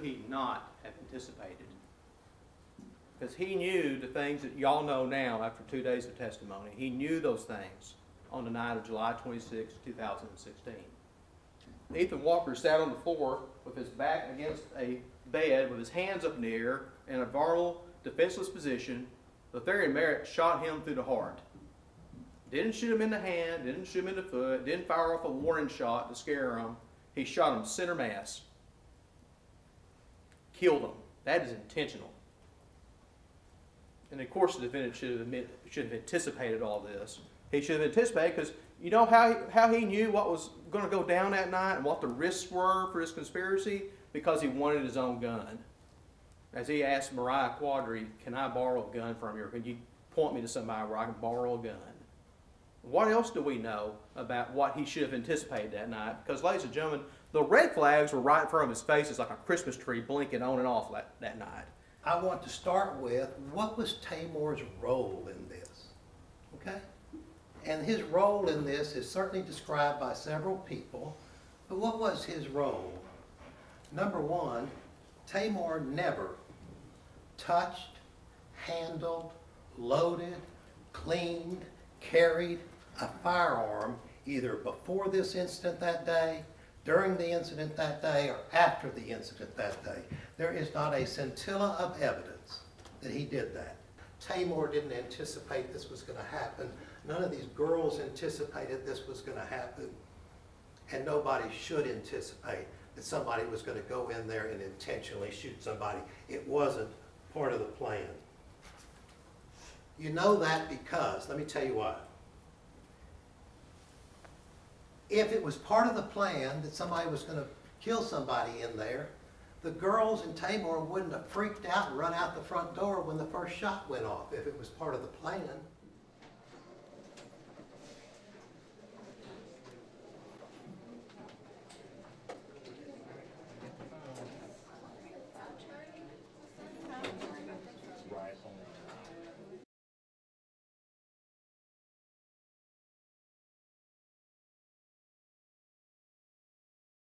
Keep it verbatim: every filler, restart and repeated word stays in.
could he not have anticipated? Because he knew the things that y'all know now after two days of testimony. He knew those things on the night of July twenty-sixth, two thousand sixteen. Ethan Walker sat on the floor with his back against a bed with his hands up in the air in a vulnerable, defenseless position. Latharian Merritt shot him through the heart. Didn't shoot him in the hand, didn't shoot him in the foot, didn't fire off a warning shot to scare him. He shot him center mass. Killed him. That is intentional. And of course the defendant should have, admit, should have anticipated all this. He should have anticipated because you know how he, how he knew what was going to go down that night and what the risks were for his conspiracy? Because he wanted his own gun. As he asked Mariah Quadri, can I borrow a gun from you? Or can you point me to somebody where I can borrow a gun? What else do we know about what he should have anticipated that night? Because, ladies and gentlemen, the red flags were right in front of his face. It's like a Christmas tree blinking on and off that, that night. I want to start with, what was Taymor's role in this? Okay? And his role in this is certainly described by several people. But what was his role? Number one, Taymor never touched, handled, loaded, cleaned, carried a firearm either before this incident that day, during the incident that day, or after the incident that day. There is not a scintilla of evidence that he did that. Taymor didn't anticipate this was going to happen. None of these girls anticipated this was going to happen. And nobody should anticipate that somebody was going to go in there and intentionally shoot somebody. It wasn't part of the plan. You know that because, let me tell you why. If it was part of the plan that somebody was going to kill somebody in there, the girls in Taymor wouldn't have freaked out and run out the front door when the first shot went off if it was part of the plan.